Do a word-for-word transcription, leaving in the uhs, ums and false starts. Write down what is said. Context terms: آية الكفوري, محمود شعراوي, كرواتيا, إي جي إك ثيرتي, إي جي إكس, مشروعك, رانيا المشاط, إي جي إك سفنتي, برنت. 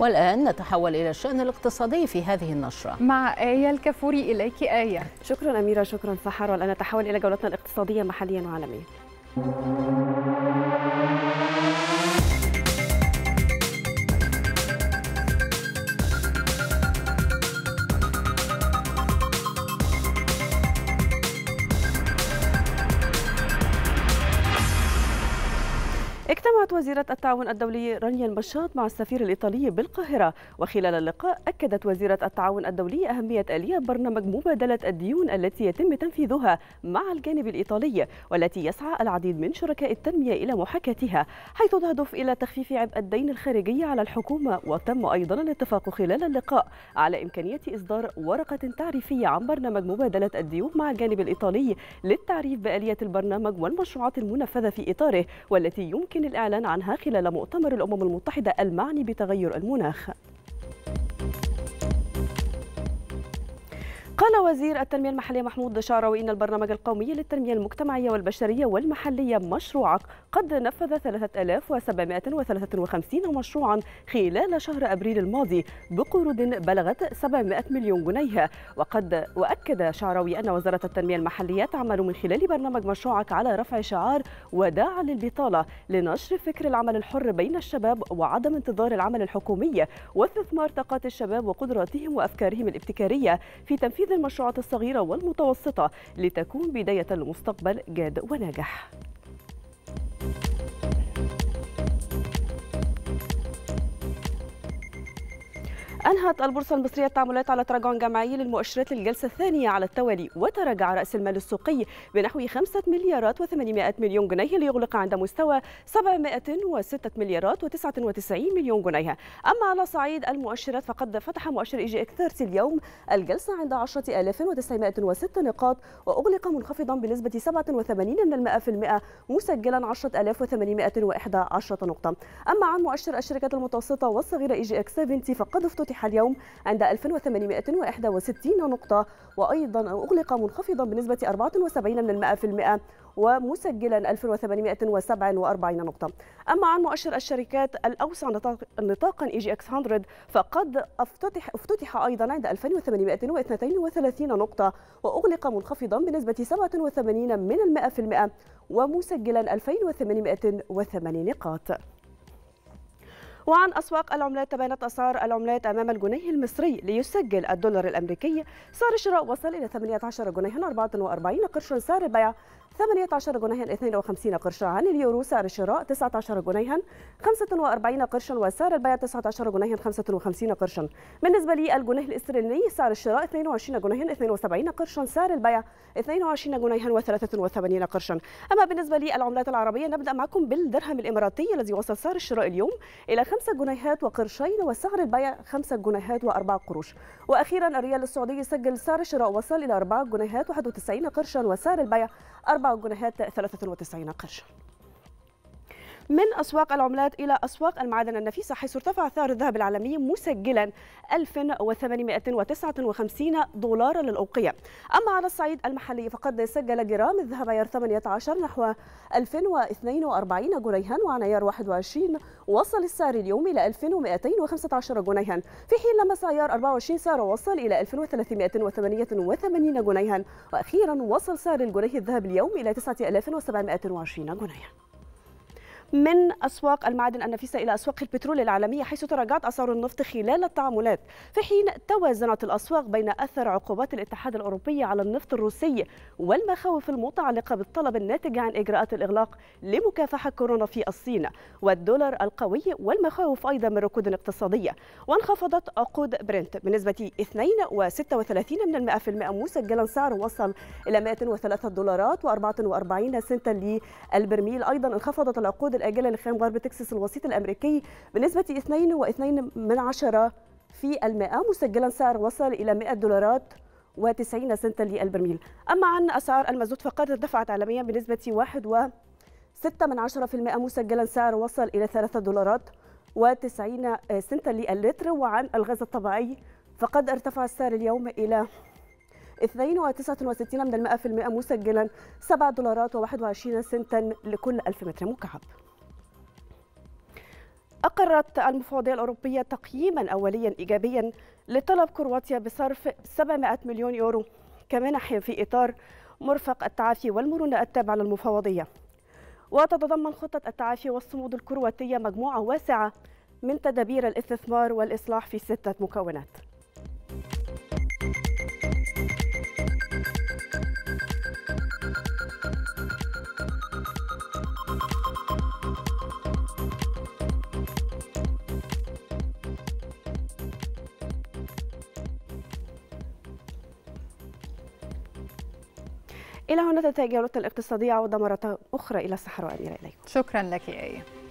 والآن نتحول إلى الشأن الاقتصادي في هذه النشرة مع آية الكفوري. إليك آية. شكرا أميرة، شكرا سحر. والآن نتحول إلى جولتنا الاقتصادية محليا وعالميا. اجتمعت وزيرة التعاون الدولي رانيا المشاط مع السفير الإيطالي بالقاهرة، وخلال اللقاء أكدت وزيرة التعاون الدولي أهمية آلية برنامج مبادلة الديون التي يتم تنفيذها مع الجانب الإيطالي، والتي يسعى العديد من شركاء التنمية إلى محاكاتها، حيث تهدف إلى تخفيف عبء الدين الخارجي على الحكومة. وتم أيضا الاتفاق خلال اللقاء على إمكانية إصدار ورقة تعريفية عن برنامج مبادلة الديون مع الجانب الإيطالي للتعريف بآلية البرنامج والمشروعات المنفذة في إطاره، والتي يمكن الإعلان عنها خلال مؤتمر الأمم المتحدة المعني بتغير المناخ. قال وزير التنمية المحلية محمود شعراوي إن البرنامج القومي للتنمية المجتمعية والبشرية والمحلية مشروعك قد نفذ ثلاثة آلاف وسبعمائة وثلاثة وخمسين مشروعا خلال شهر أبريل الماضي بقروض بلغت سبعمائة مليون جنيه. وقد وأكد شعراوي أن وزارة التنمية المحلية تعمل من خلال برنامج مشروعك على رفع شعار وداع للبطالة، لنشر فكر العمل الحر بين الشباب وعدم انتظار العمل الحكومي، واستثمار طاقات الشباب وقدراتهم وأفكارهم الابتكارية في تنفيذ المشروعات الصغيرة والمتوسطة لتكون بداية لمستقبل جاد وناجح. أنهت البورصة المصرية التعاملات على تراجع جماعي للمؤشرات للجلسة الثانية على التوالي، وتراجع رأس المال السوقي بنحو خمسة مليارات وثمانمائة مليون جنيه ليغلق عند مستوى سبعمائة وستة مليارات وتسعة وتسعين مليون جنيه. أما على صعيد المؤشرات فقد فتح مؤشر إي جي إك ثيرتي اليوم الجلسة عند عشرة آلاف وتسعمائة وستة نقاط، وأغلق منخفضا بنسبة سبعة وثمانين من المائة في المائة مسجلا عشرة آلاف وثمانمائة وإحدى عشرة نقطة. أما عن مؤشر الشركات المتوسطة والصغيرة إي جي إك سفنتي فقد افتتح اليوم عند ألف وثمانمائة وإحدى وستين نقطة، وأيضا أغلق منخفضا بنسبة أربعة وسبعين من المائة في المائة ومسجلا ألف وثمانمائة وسبعة وأربعين نقطة. أما عن مؤشر الشركات الأوسع نطاقا إي جي إكس مئة فقد افتتح افتتح أيضا عند ألفين وثمانمائة واثنين وثلاثين نقطة، وأغلق منخفضا بنسبة سبعة وثمانين من المائة في المائة ومسجلا ألفين وثمانمائة وثمانية نقاط. وعن أسواق العملات، تباينت أسعار العملات أمام الجنيه المصري، ليسجل الدولار الأمريكي سعر الشراء وصل إلى ثمانية عشر جنيها وأربعة وأربعين قرشا، سعر البيع ثمانية عشر جنيها واثنين وخمسين قرشا. عن اليورو سعر الشراء تسعة عشر جنيها خمسة وأربعين قرشا وسعر البيع تسعة عشر جنيها خمسة وخمسين قرشا. بالنسبة للجنيه الإسرائيلي سعر الشراء اثنين وعشرين جنيها اثنين وسبعين قرشا، سعر البيع اثنين وعشرين جنيها وثلاثة وثمانين قرشا. أما بالنسبة للعملات العربية نبدأ معكم بالدرهم الإماراتي الذي وصل سعر الشراء اليوم إلى خمسة جنيهات وقرشين وسعر البيع خمسة جنيهات وأربعة قروش. وأخيرا الريال السعودي سجل سعر الشراء وصل إلى أربعة جنيهات وواحد وتسعين قرشا وسعر البيع أربعة جنيهات وثلاثة وتسعين قرشا. من أسواق العملات إلى أسواق المعادن النفيسة، حيث ارتفع سعر الذهب العالمي مسجلا ألف وثمانمائة وتسعة وخمسين دولارا للأوقية. أما على الصعيد المحلي فقد سجل جرام الذهب عيار ثمانية عشر نحو ألفين واثنين وأربعين جنيها، وعن عيار واحد وعشرين وصل السعر اليوم إلى ألفين ومائتين وخمسة عشر جنيها، في حين لمس عيار أربعة وعشرين سعر وصل إلى ألفين وثلاثمائة وثمانية وثمانين جنيها، وأخيرا وصل سعر الجنيه الذهب اليوم إلى تسعة آلاف وسبعمائة وعشرين جنيها. من أسواق المعادن النفيسة إلى أسواق البترول العالمية، حيث تراجعت أسعار النفط خلال التعاملات، في حين توازنت الأسواق بين أثر عقوبات الاتحاد الأوروبي على النفط الروسي والمخاوف المتعلقة بالطلب الناتج عن إجراءات الإغلاق لمكافحة كورونا في الصين، والدولار القوي، والمخاوف أيضا من ركود اقتصادية. وانخفضت عقود برنت بنسبة اثنين وستة وثلاثين من المائة في المائة مسجلا سعر وصل إلى مائة وثلاثة دولارات وأربعة وأربعين سنتا للبرميل. أيضا انخفضت العقود الآجلة لخام غرب تكساس الوسيط الأمريكي بنسبة اثنين وعشرين من عشرة في المائة مسجلا سعر وصل إلى مائة دولارات وتسعين سنتا للبرميل. أما عن أسعار المازوت فقد ارتفعت عالميا بنسبة واحد وستة من عشرة في المائة مسجلا سعر وصل إلى ثلاثة دولارات وتسعين سنتا للتر. وعن الغاز الطبيعي فقد ارتفع السعر اليوم إلى اثنين وتسعة وستين من المائة في المائة مسجلا سبعة دولارات وواحد وعشرين سنتا لكل ألف متر مكعب. أقرت المفوضية الأوروبية تقييما أوليا إيجابيا لطلب كرواتيا بصرف سبعمائة مليون يورو كمنح في إطار مرفق التعافي والمرونة التابع للمفوضية. وتتضمن خطة التعافي والصمود الكرواتية مجموعة واسعة من تدابير الاستثمار والإصلاح في ستة مكونات. إلى هنا تنتهي جولتنا الاقتصادية، عودة مرة أخرى إلى الصحراء. أميرة، إليكم. شكرا لك يا آية.